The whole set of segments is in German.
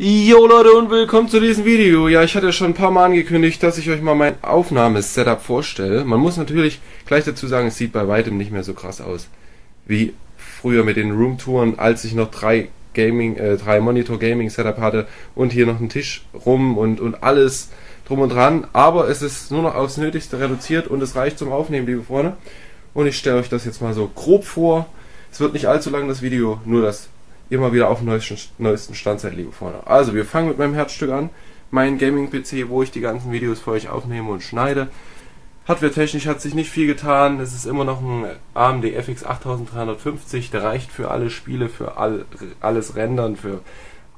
Jo Leute und willkommen zu diesem Video. Ja, ich hatte schon ein paar Mal angekündigt, dass ich euch mal mein Aufnahmesetup vorstelle. Man muss natürlich gleich dazu sagen, es sieht bei weitem nicht mehr so krass aus wie früher mit den Roomtouren, als ich noch drei Monitor Gaming Setup hatte und hier noch einen Tisch rum und alles drum und dran. Aber es ist nur noch aufs Nötigste reduziert und es reicht zum Aufnehmen, liebe Freunde. Und ich stelle euch das jetzt mal so grob vor. Es wird nicht allzu lang das Video, nur das immer wieder auf dem neuesten Stand seid, liebe Freunde. Also, wir fangen mit meinem Herzstück an. Mein Gaming-PC, wo ich die ganzen Videos für euch aufnehme und schneide. Hardware-technisch hat sich nicht viel getan. Es ist immer noch ein AMD FX 8350. Der reicht für alle Spiele, für alles Rendern, für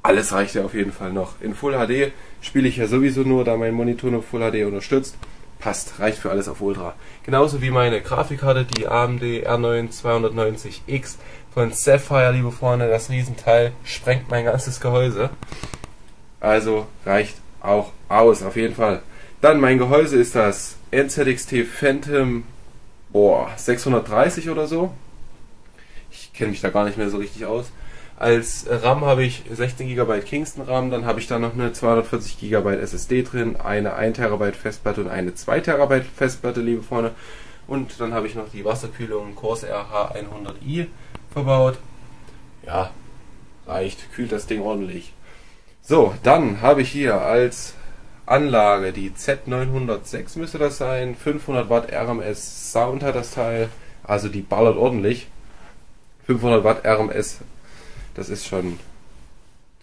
alles reicht er auf jeden Fall noch. In Full HD spiele ich ja sowieso nur, da mein Monitor nur Full HD unterstützt. Passt, reicht für alles auf Ultra. Genauso wie meine Grafikkarte, die AMD R9 290X. Von Sapphire, liebe Freunde, das Riesenteil sprengt mein ganzes Gehäuse. Also reicht auch aus, auf jeden Fall. Dann mein Gehäuse ist das NZXT Phantom 630 oder so. Ich kenne mich da gar nicht mehr so richtig aus. Als RAM habe ich 16 GB Kingston RAM, dann habe ich da noch eine 240 GB SSD drin, eine 1 TB Festplatte und eine 2 TB Festplatte, liebe Freunde. Und dann habe ich noch die Wasserkühlung Corsair H100i. Verbaut. Ja, reicht. Kühlt das Ding ordentlich. So, dann habe ich hier als Anlage die Z906, müsste das sein. 500 Watt RMS Sound hat das Teil. Also die ballert ordentlich. 500 Watt RMS, das ist schon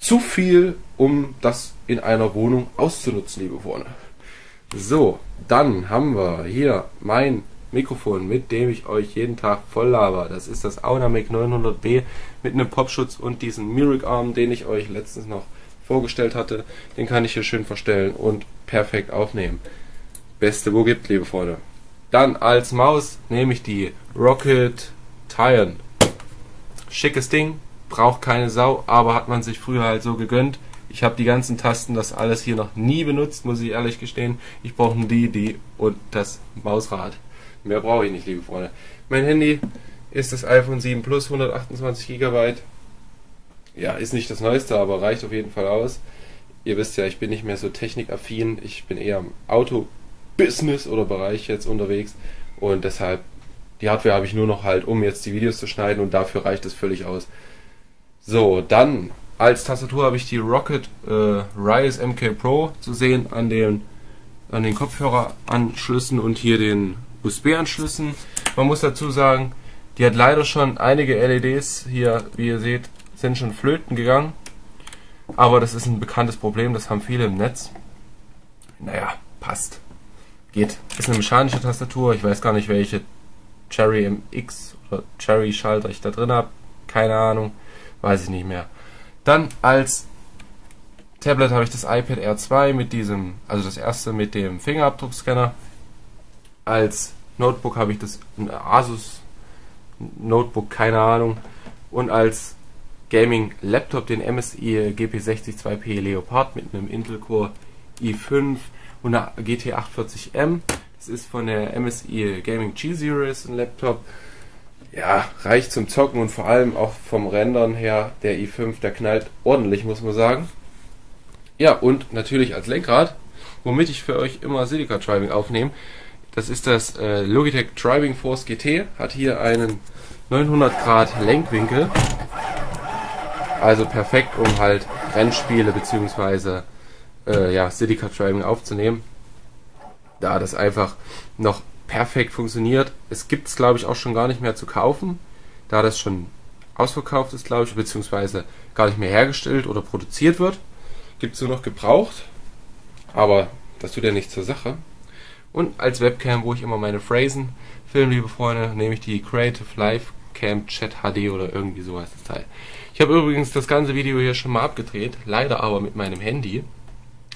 zu viel, um das in einer Wohnung auszunutzen, liebe Freunde. So, dann haben wir hier mein Mikrofon, mit dem ich euch jeden Tag voll laber. Das ist das Auna Mic 900B mit einem Popschutz und diesem Mirac Arm, den ich euch letztens noch vorgestellt hatte. Den kann ich hier schön verstellen und perfekt aufnehmen. Beste, wo gibt, liebe Freunde. Dann als Maus nehme ich die Rocket Tyon. Schickes Ding, braucht keine Sau, aber hat man sich früher halt so gegönnt. Ich habe die ganzen Tasten, das alles hier noch nie benutzt, muss ich ehrlich gestehen. Ich brauche nur die und das Mausrad. Mehr brauche ich nicht, liebe Freunde. Mein Handy ist das iPhone 7 Plus, 128 GB. Ja, ist nicht das Neueste, aber reicht auf jeden Fall aus. Ihr wisst ja, ich bin nicht mehr so technikaffin. Ich bin eher im Auto-Business oder Bereich jetzt unterwegs. Und deshalb, die Hardware habe ich nur noch halt, um jetzt die Videos zu schneiden. Und dafür reicht es völlig aus. So, dann als Tastatur habe ich die Rocket Ryos MK Pro zu sehen an den Kopfhöreranschlüssen und hier den USB-Anschlüssen. Man muss dazu sagen, die hat leider schon einige LEDs hier, wie ihr seht, sind schon flöten gegangen. Aber das ist ein bekanntes Problem, das haben viele im Netz. Naja, passt. Geht. Ist eine mechanische Tastatur, ich weiß gar nicht, welche Cherry MX oder Cherry Schalter ich da drin habe. Keine Ahnung, weiß ich nicht mehr. Dann als Tablet habe ich das iPad Air 2 mit diesem, also das erste mit dem Fingerabdruckscanner. Als Notebook habe ich das Asus Notebook, keine Ahnung. Und als Gaming Laptop den MSI GP60 2P Leopard mit einem Intel Core i5 und einer GT840M. Das ist von der MSI Gaming G-Series ein Laptop. Ja, reicht zum Zocken und vor allem auch vom Rendern her. Der i5, der knallt ordentlich, muss man sagen. Ja, und natürlich als Lenkrad, womit ich für euch immer Silica Driving aufnehme. Das ist das Logitech Driving Force GT, hat hier einen 900 Grad Lenkwinkel, also perfekt, um halt Rennspiele bzw. ja, Sidecar Driving aufzunehmen, da das einfach noch perfekt funktioniert. Es gibt es, glaube ich, auch schon gar nicht mehr zu kaufen, da das schon ausverkauft ist, glaube ich, bzw. gar nicht mehr hergestellt oder produziert wird. Gibt es nur noch gebraucht, aber das tut ja nichts zur Sache. Und als Webcam, wo ich immer meine Phrasen filme, liebe Freunde, nehme ich die Creative Life Cam Chat HD oder irgendwie so heißt das Teil. Ich habe übrigens das ganze Video hier schon mal abgedreht, leider aber mit meinem Handy.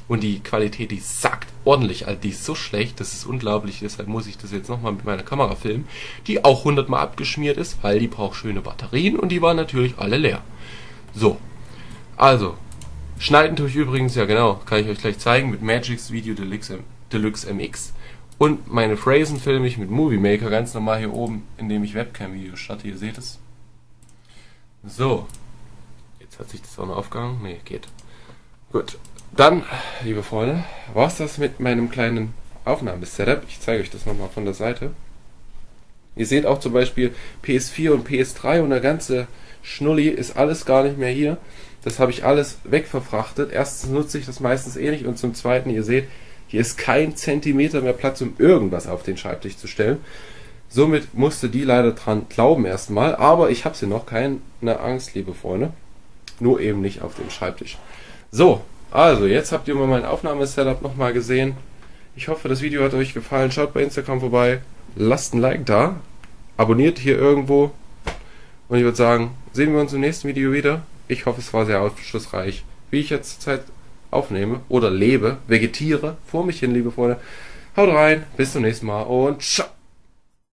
Und die Qualität, die sackt ordentlich, also die ist so schlecht, das ist unglaublich, deshalb muss ich das jetzt nochmal mit meiner Kamera filmen, die auch 100-mal abgeschmiert ist, weil die braucht schöne Batterien und die waren natürlich alle leer. So, also, schneiden tue ich übrigens, ja genau, kann ich euch gleich zeigen, mit Magix Video Deluxe MX. Und meine Phrasen filme ich mit Movie Maker ganz normal hier oben, indem ich Webcam-Videos starte. Ihr seht es. So. Jetzt hat sich das auch noch aufgehangen. Ne, geht. Gut, dann, liebe Freunde, war es das mit meinem kleinen Aufnahmesetup. Ich zeige euch das nochmal von der Seite. Ihr seht auch zum Beispiel PS4 und PS3 und der ganze Schnulli ist alles gar nicht mehr hier. Das habe ich alles wegverfrachtet. Erstens nutze ich das meistens eh nicht und zum Zweiten, ihr seht, hier ist kein Zentimeter mehr Platz, um irgendwas auf den Schreibtisch zu stellen. Somit musste die leider dran glauben erstmal, aber ich habe sie noch, keine Angst, liebe Freunde. Nur eben nicht auf dem Schreibtisch. So, also jetzt habt ihr mal mein Aufnahmesetup nochmal gesehen. Ich hoffe, das Video hat euch gefallen. Schaut bei Instagram vorbei, lasst ein Like da, abonniert hier irgendwo und ich würde sagen, sehen wir uns im nächsten Video wieder. Ich hoffe, es war sehr aufschlussreich, wie ich jetzt zurzeit aufnehme oder lebe, vegetiere vor mich hin, liebe Freunde. Haut rein, bis zum nächsten Mal und ciao!